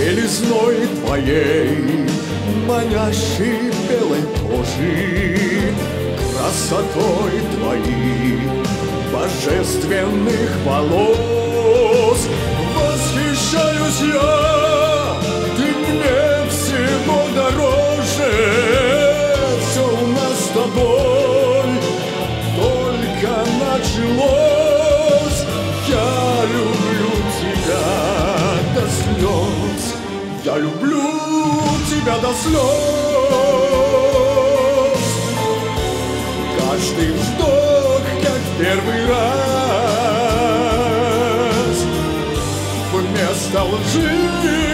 белизной твоей, манящей белой кожи, красотой твоих божественных волос. Восхищаюсь я, ты мне всего дороже. Все у нас с тобой только началось. Я люблю тебя до слез, я люблю тебя до слез. Каждый вздох, как первый раз, вместо лжи